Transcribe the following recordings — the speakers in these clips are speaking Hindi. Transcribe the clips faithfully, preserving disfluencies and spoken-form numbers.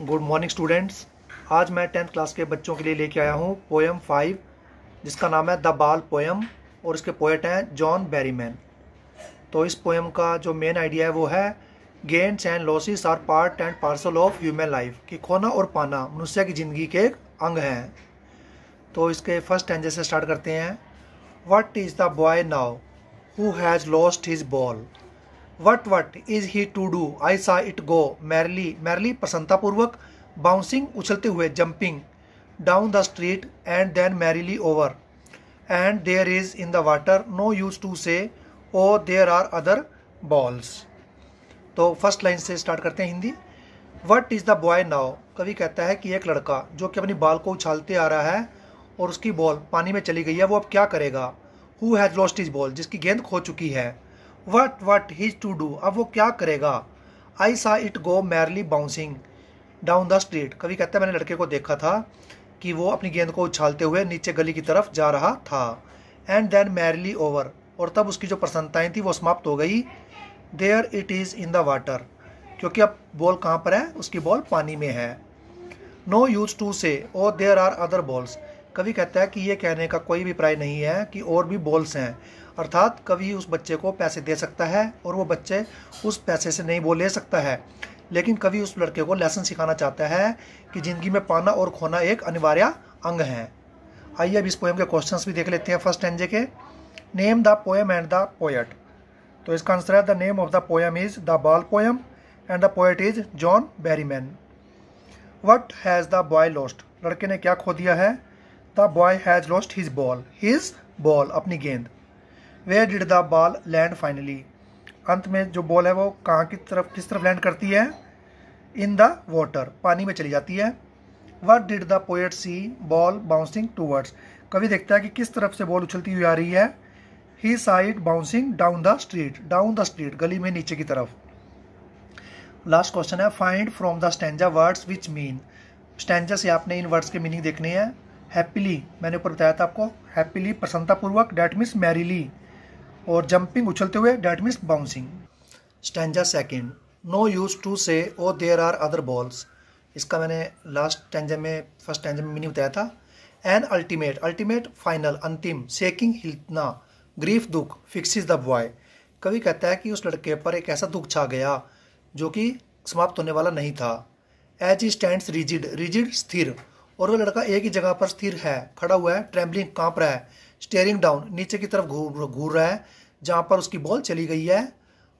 गुड मॉर्निंग स्टूडेंट्स, आज मैं टेंथ क्लास के बच्चों के लिए लेके आया हूँ पोएम फाइव, जिसका नाम है द बॉल पोएम और इसके पोएट हैं जॉन बेरीमैन। तो इस पोएम का जो मेन आइडिया है वो है gains and losses are part and parcel of human life, कि खोना और पाना मनुष्य की ज़िंदगी के एक अंग हैं। तो इसके फर्स्ट टेंजे से स्टार्ट करते हैं। What is the boy now who has lost his ball, what what is he to do, I saw it go merrily, merrily प्रसन्नतापूर्वक, बाउंसिंग उछलते हुए, jumping, down the street and then merrily over, and there is in the water no use to say और देयर आर अदर बॉल्स। तो फर्स्ट लाइन से स्टार्ट करते हैं Hindi. What is the boy now, कवि कहता है कि एक लड़का जो कि अपनी बाल को उछालते आ रहा है और उसकी बॉल पानी में चली गई है, वो अब क्या करेगा। Who has lost his ball, जिसकी गेंद खो चुकी है। What what his to do, अब वो क्या करेगा। I saw it go merrily bouncing down the street, कभी कहता है मैंने लड़के को देखा था कि वो अपनी गेंद को उछालते हुए नीचे गली की तरफ जा रहा था। एंड देन मैरली ओवर, और तब उसकी जो प्रसन्नताएँ थी वो समाप्त हो गई। There it is in the water, क्योंकि अब बॉल कहाँ पर है, उसकी बॉल पानी में है। नो यूज टू से और देयर आर अदर बॉल्स, कवि कहता है कि ये कहने का कोई भी अभिप्राय नहीं है कि और भी बॉल्स हैं, अर्थात कवि उस बच्चे को पैसे दे सकता है और वो बच्चे उस पैसे से नई बॉल ले सकता है, लेकिन कवि उस लड़के को लेसन सिखाना चाहता है कि ज़िंदगी में पाना और खोना एक अनिवार्य अंग है। आइए अब इस पोएम के क्वेश्चंस भी देख लेते हैं। फर्स्ट टेंजे के, name the poem and the poet, तो इसका आंसर है the name of the poem is the ball poem and the poet is John Berryman. What has the boy lost, लड़के ने क्या खो दिया है। The boy has lost his ball, his ball अपनी गेंद। Where did the ball land finally, अंत में जो बॉल है वो कहाँ की तरफ किस तरफ लैंड करती है। इन द वाटर, पानी में चली जाती है। What did the poet see ball bouncing towards, कवि देखता है कि किस तरफ से बॉल उछलती हुई आ रही है। He side bouncing down the street, down the street गली में नीचे की तरफ। लास्ट क्वेश्चन है, find from the stanza words which mean, stanza से आपने इन वर्ड्स के मीनिंग देखने हैं। हैप्पीली, मैंने ऊपर बताया था आपको, हैप्पीली प्रसन्नतापूर्वक, डैट मीन्स मैरिली, और जंपिंग उछलते हुए, that means bouncing. Stanza second, no use to say और देयर आर अदर बॉल्स, इसका मैंने लास्ट स्टैंजा में फर्स्ट स्टैंजा में मीनिंग बताया था। एंड अल्टीमेट, अल्टीमेट फाइनल अंतिम, शेकिंग हिलना, ग्रीफ दुख, फिक्सिस द बॉय, कवि कहता है कि उस लड़के पर एक ऐसा दुख छा गया जो कि समाप्त होने वाला नहीं था। As he stands rigid, rigid स्थिर, और वो लड़का एक ही जगह पर स्थिर है, खड़ा हुआ है, ट्रेम्बलिंग काँप रहा है, स्टेयरिंग डाउन नीचे की तरफ घूर घूर रहा है जहाँ पर उसकी बॉल चली गई है।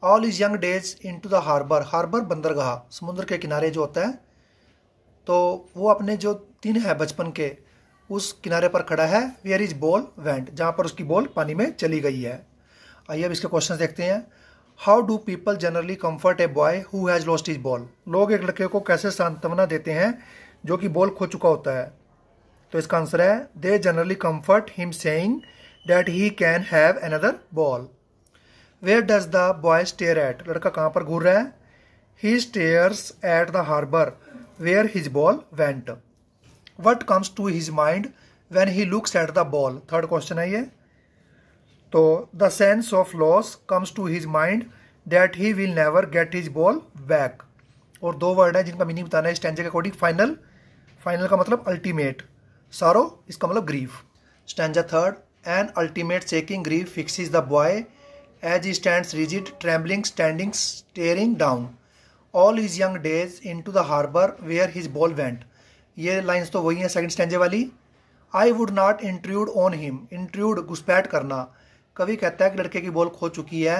All is young days into the harbour, harbour बंदरगाह समुद्र के किनारे जो होता है, तो वो अपने जो दिन है बचपन के उस किनारे पर खड़ा है। वेयर इज बॉल वेंट, जहाँ पर उसकी बॉल पानी में चली गई है। आइए अब इसके क्वेश्चन देखते हैं। How do people generally comfort a boy who has lost his ball, लोग एक लड़के को कैसे सांत्वना देते हैं जो कि बॉल खो चुका होता है। तो इसका आंसर है they generally comfort him saying that he can have another ball. Where does the boy stare at, लड़का कहाँ पर घूर रहा है। He stares at the harbour where his ball went. What comes to his mind when he looks at the ball, third question है ये। तो the sense of loss comes to his mind that he will never get his ball back, और दो वर्ड है जिनका मीनिंग बताना है स्टैंजा के अकॉर्डिंग। फाइनल, फाइनल का मतलब अल्टीमेट, सारो इसका मतलब grief. Stanza third, and ultimate shaking grief fixes the boy as he stands rigid trembling standing staring down. All his young days into the harbour where his ball went, ये लाइंस तो वही हैं सेकंड स्टैंजे वाली। I would not intrude on him, intrude घुसपैठ करना, कवि कहता है कि लड़के की बॉल खो चुकी है,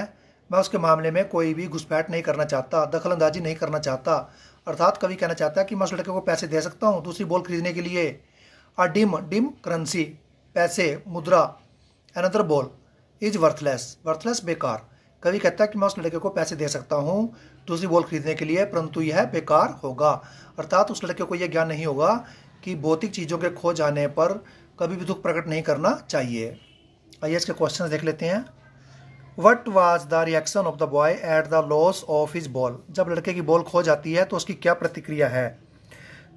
मैं उसके मामले में कोई भी घुसपैठ नहीं करना चाहता, दखलंदाजी नहीं करना चाहता, अर्थात कवि कहना चाहता है कि मैं उस लड़के को पैसे दे सकता हूँ दूसरी बॉल खरीदने के लिए। अ डिम, डिम करेंसी पैसे मुद्रा, another ball is worthless, worthless बेकार, कवि कहता है कि मैं उस लड़के को पैसे दे सकता हूँ दूसरी बॉल खरीदने के लिए, परंतु यह बेकार होगा, अर्थात उस लड़के को यह ज्ञान नहीं होगा कि भौतिक चीज़ों के खो जाने पर कभी भी दुख प्रकट नहीं करना चाहिए। आइए इसके क्वेश्चन देख लेते हैं। What was the reaction of the boy at the loss of his ball, जब लड़के की बॉल खो जाती है तो उसकी क्या प्रतिक्रिया है।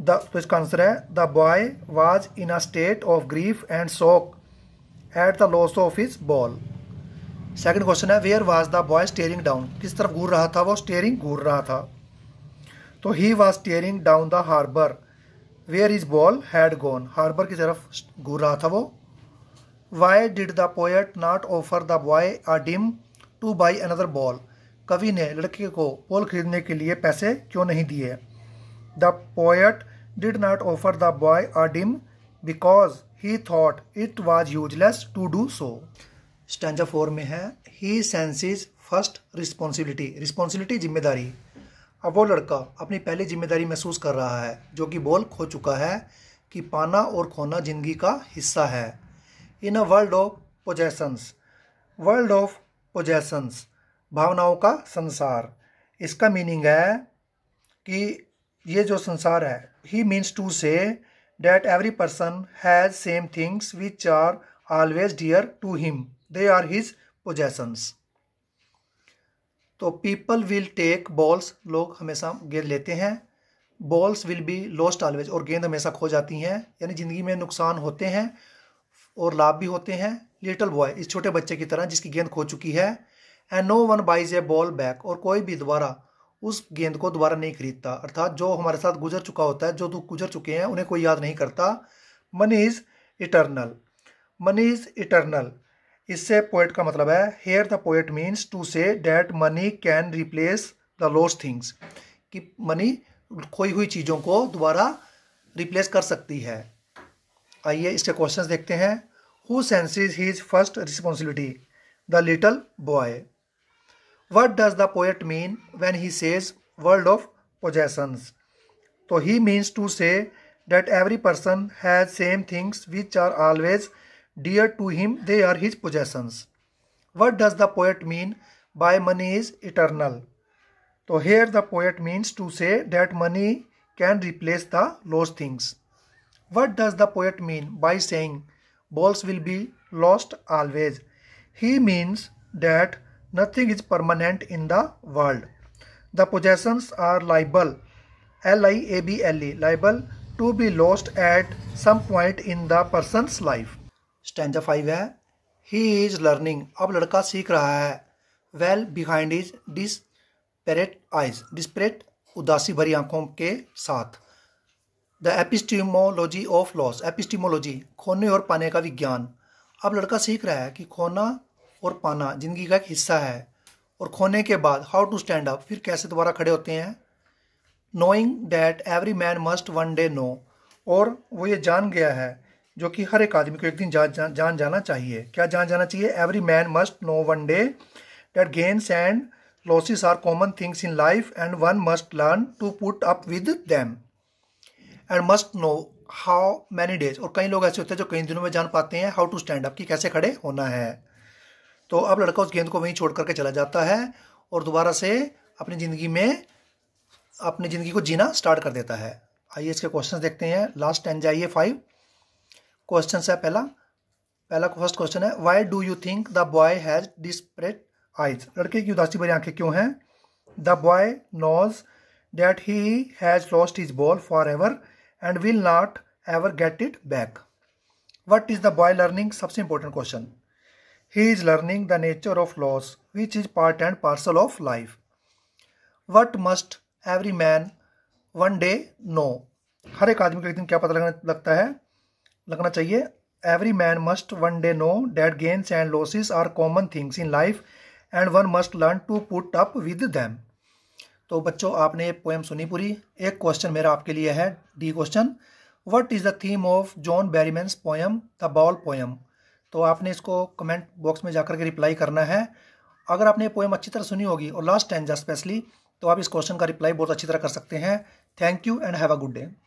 द, तो इसका आंसर है the boy was in a state of grief and shock at the loss of his ball. Second question है, where was the boy staring down, किस तरफ घूर रहा था वो, स्टेयरिंग घूर रहा था। तो he was staring down the harbour where is ball had gone, harbour की तरफ घूर रहा था वो। Why did the poet not offer the boy a dime to buy another ball, कवि ने लड़के को बॉल खरीदने के लिए पैसे क्यों नहीं दिए। The poet did not offer the boy a dime because he thought it was useless to do so. Stanza four में है he senses first responsibility, responsibility जिम्मेदारी। अब वो लड़का अपनी पहली जिम्मेदारी महसूस कर रहा है जो कि बॉल खो चुका है, कि पाना और खोना जिंदगी का हिस्सा है। In a world of possessions, world of possessions भावनाओं का संसार। इसका मीनिंग है कि ये जो संसार है, he means to say that every person has same things which are always dear to him, they are his possessions. तो पीपल विल टेक बॉल्स, लोग हमेशा गेंद लेते हैं। Balls will be lost always, और गेंद हमेशा खो जाती हैं, यानी ज़िंदगी में नुकसान होते हैं और लाभ भी होते हैं। लिटिल बॉय, इस छोटे बच्चे की तरह जिसकी गेंद खो चुकी है। And no one buys a ball back, और कोई भी दोबारा उस गेंद को दोबारा नहीं खरीदता, अर्थात जो हमारे साथ गुजर चुका होता है, जो दुख गुजर चुके हैं उन्हें कोई याद नहीं करता। Money is eternal, money is eternal, इससे पोएट का मतलब है here the poet means to say that money can replace the lost things, कि मनी खोई हुई चीज़ों को दोबारा रिप्लेस कर सकती है। आइए इसके क्वेश्चंस देखते हैं। Who senses his first responsibility, the little boy. What does the poet mean when he says world of possessions, तो he means to say that every person has same things which are always dear to him, they are his possessions. What does the poet mean by money is eternal? So here the poet means to say that money can replace the lost things. What does the poet mean by saying balls will be lost always? He means that nothing is permanent in the world. The possessions are liable, L I A B L E, liable to be lost at some point in the person's life. Stanza five है ही इज़ लर्निंग, अब लड़का सीख रहा है। Well behind is desperate eyes, desperate उदासी भरी आंखों के साथ। The epistemology of loss, epistemology खोने और पाने का विज्ञान। अब लड़का सीख रहा है कि खोना और पाना जिंदगी का एक हिस्सा है, और खोने के बाद हाउ टू स्टैंड अप, फिर कैसे दोबारा खड़े होते हैं। Knowing that every man must one day know, और वो ये जान गया है जो कि हर एक आदमी को एक दिन जान जा, जान जाना चाहिए। क्या जान जाना चाहिए? Every man must know one day that gains and losses are common things in life and one must learn to put up with them and must know how many days, और कई लोग ऐसे होते हैं जो कई दिनों में जान पाते हैं हाउ टू स्टैंड अप, कि कैसे खड़े होना है। तो अब लड़का उस गेंद को वहीं छोड़ करके चला जाता है और दोबारा से अपनी ज़िंदगी में अपनी ज़िंदगी को जीना स्टार्ट कर देता है। आइए इसके क्वेश्चन देखते हैं। लास्ट स्टैंजा आइए फाइव, क्वेश्चन है। पहला पहला फर्स्ट क्वेश्चन है why do you think the boy has desperate eyes, लड़के की उदासी भरी आंखें क्यों हैं। The boy knows that he has lost his ball for ever and will not ever get it back. What is the boy learning, सबसे important question. He is learning the nature of loss which is part and parcel of life. What must every man one day know, हर एक आदमी को एक दिन क्या पता लगना लगता है लगना चाहिए। Every man must one day know that gains and losses are common things in life and one must learn to put up with them. तो बच्चों आपने ये पोएम सुनी पूरी। एक क्वेश्चन मेरा आपके लिए है, D question. What is the theme of John Berryman's poem the ball poem, तो आपने इसको कमेंट बॉक्स में जाकर के रिप्लाई करना है। अगर आपने ये पोएम अच्छी तरह सुनी होगी और लास्ट स्टैंजा स्पेशली, तो आप इस क्वेश्चन का रिप्लाई बहुत अच्छी तरह कर सकते हैं। Thank you and have a good day.